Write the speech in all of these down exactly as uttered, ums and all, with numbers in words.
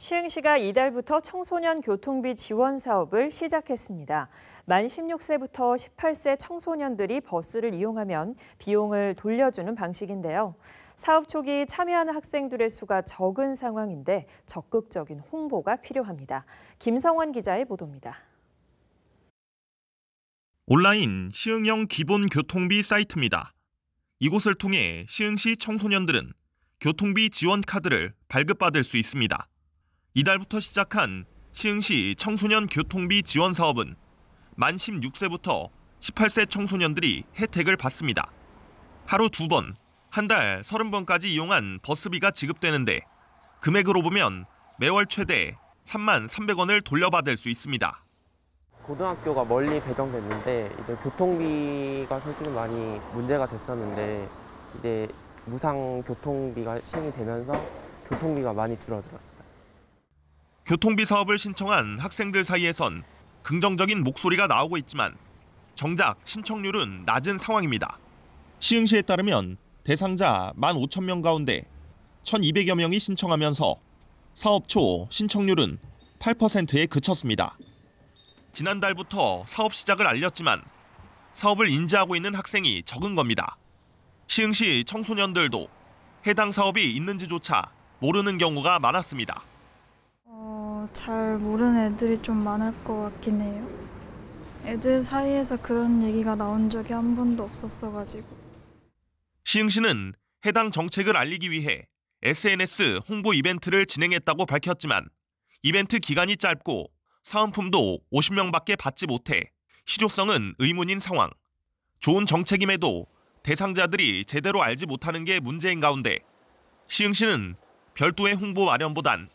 시흥시가 이달부터 청소년 교통비 지원 사업을 시작했습니다. 만 십육 세부터 십팔 세 청소년들이 버스를 이용하면 비용을 돌려주는 방식인데요. 사업 초기 참여하는 학생들의 수가 적은 상황인데 적극적인 홍보가 필요합니다. 김성원 기자의 보도입니다. 온라인 시흥형 기본 교통비 사이트입니다. 이곳을 통해 시흥시 청소년들은 교통비 지원 카드를 발급받을 수 있습니다. 이달부터 시작한 시흥시 청소년 교통비 지원 사업은 만 십육 세부터 십팔 세 청소년들이 혜택을 받습니다. 하루 두 번, 한 달 삼십 번까지 이용한 버스비가 지급되는데 금액으로 보면 매월 최대 삼만 삼백 원을 돌려받을 수 있습니다. 고등학교가 멀리 배정됐는데 이제 교통비가 솔직히 많이 문제가 됐었는데 이제 무상 교통비가 시행이 되면서 교통비가 많이 줄어들었어요. 교통비 사업을 신청한 학생들 사이에선 긍정적인 목소리가 나오고 있지만 정작 신청률은 낮은 상황입니다. 시흥시에 따르면 대상자 만 오천 명 가운데 천이백여 명이 신청하면서 사업 초 신청률은 팔 퍼센트에 그쳤습니다. 지난달부터 사업 시작을 알렸지만 사업을 인지하고 있는 학생이 적은 겁니다. 시흥시 청소년들도 해당 사업이 있는지조차 모르는 경우가 많았습니다. 잘 모르는 애들이 좀 많을 것 같긴 해요. 애들 사이에서 그런 얘기가 나온 적이 한 번도 없었어가지고. 시흥시는 해당 정책을 알리기 위해 에스엔에스 홍보 이벤트를 진행했다고 밝혔지만 이벤트 기간이 짧고 사은품도 오십 명밖에 받지 못해 실효성은 의문인 상황. 좋은 정책임에도 대상자들이 제대로 알지 못하는 게 문제인 가운데 시흥시는 별도의 홍보 마련보단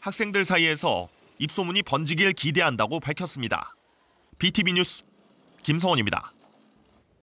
학생들 사이에서 입소문이 번지길 기대한다고 밝혔습니다. 비티비 뉴스 김성원입니다.